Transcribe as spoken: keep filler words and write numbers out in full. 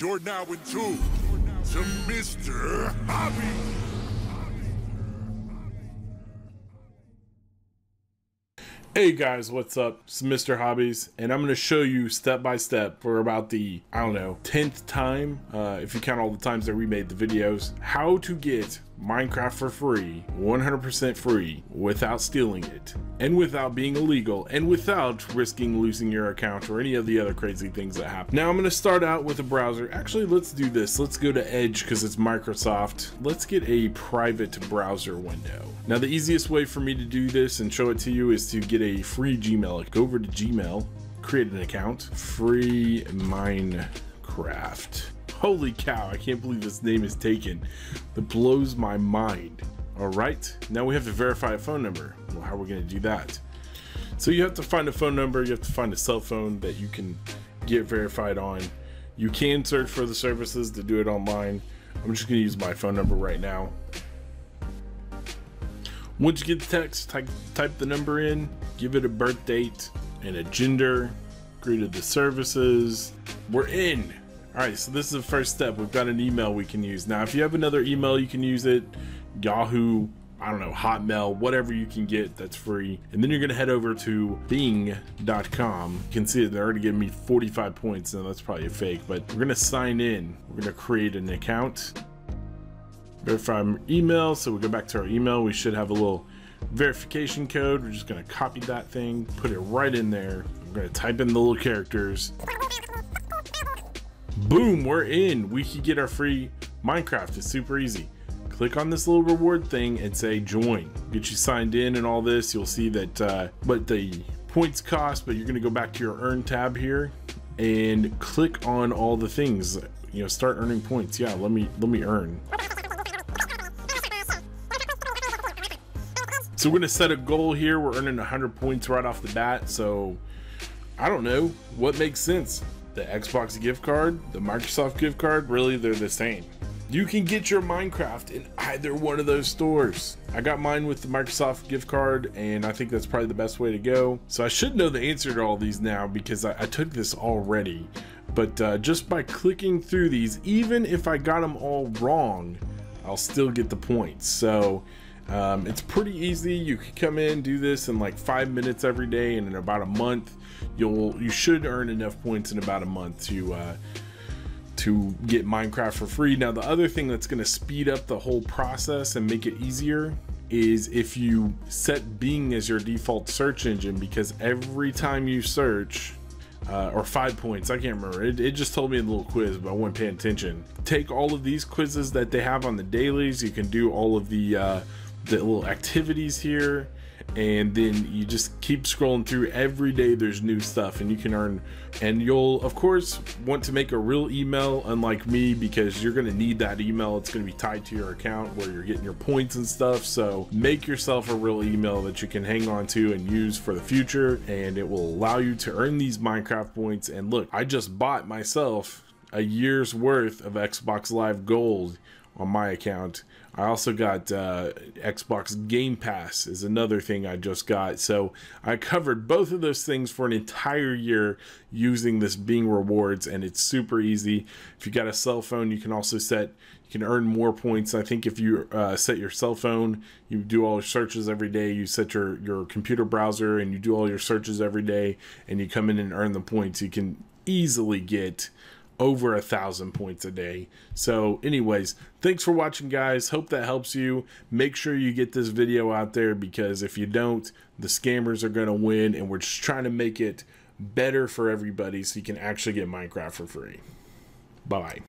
You're now in tune to Mister Hobbies. Hey guys, what's up? It's Mister Hobbies, and I'm going to show you step by step for about the, I don't know, tenth time, uh, if you count all the times that we made the videos, how to get Minecraft for free, one hundred percent free, without stealing it, and without being illegal, and without risking losing your account or any of the other crazy things that happen. Now I'm going to start out with a browser. Actually, let's do this. Let's go to Edge because it's Microsoft. Let's get a private browser window. Now the easiest way for me to do this and show it to you is to get a free Gmail. Go over to Gmail, create an account, free Minecraft. Holy cow, I can't believe this name is taken. That blows my mind. All right, now we have to verify a phone number. Well, how are we gonna do that? So you have to find a phone number, you have to find a cell phone that you can get verified on. You can search for the services to do it online. I'm just gonna use my phone number right now. Once you get the text, type, type the number in, give it a birth date and a gender, agree to the services, we're in. All right, so this is the first step. We've got an email we can use. Now, if you have another email, you can use it. Yahoo, I don't know, Hotmail, whatever you can get, that's free. And then you're gonna head over to Bing dot com. You can see it, they're already giving me forty-five points. Now that's probably a fake, but we're gonna sign in. We're gonna create an account. Verify email, so we go back to our email. We should have a little verification code. We're just gonna copy that thing, put it right in there. I'm gonna type in the little characters. Boom, we're in. We can get our free Minecraft. It's super easy. Click on this little reward thing and say join. Get you signed in and all this. You'll see that uh, what the points cost, but you're gonna go back to your earn tab here and click on all the things. You know, start earning points. Yeah, let me let me earn. So we're gonna set a goal here. We're earning one hundred points right off the bat. So I don't know what makes sense. The Xbox gift card, the Microsoft gift card, really they're the same. You can get your Minecraft in either one of those stores. I got mine with the Microsoft gift card, and I think that's probably the best way to go. So I should know the answer to all these now because I, I took this already. But uh, just by clicking through these, even if I got them all wrong, I'll still get the points. So um, it's pretty easy. You can come in, do this in like five minutes every day, and in about a month, you'll you should earn enough points in about a month to uh, to get Minecraft for free. Now the other thing that's going to speed up the whole process and make it easier is if you set Bing as your default search engine, because every time you search uh, or five points, I can't remember, it, it just told me in the little quiz, but I wasn't paying attention. Take all of these quizzes that they have on the dailies, you can do all of the uh, the little activities here, and then you just keep scrolling through. Every day there's new stuff and you can earn, and you'll of course want to make a real email, unlike me, because you're going to need that email. It's going to be tied to your account where you're getting your points and stuff. So make yourself a real email that you can hang on to and use for the future, and it will allow you to earn these Minecraft points. And look, I just bought myself a year's worth of Xbox Live Gold on my account. I also got uh, Xbox Game Pass is another thing I just got. So I covered both of those things for an entire year using this Bing rewards, and it's super easy. If you got a cell phone, you can also set, you can earn more points. I think if you uh, set your cell phone, you do all your searches every day, you set your, your computer browser and you do all your searches every day, and you come in and earn the points, you can easily get over a thousand points a day. So anyways, thanks for watching guys. Hope that helps you. Make sure you get this video out there, because if you don't, the scammers are gonna win, and we're just trying to make it better for everybody so you can actually get Minecraft for free. Bye.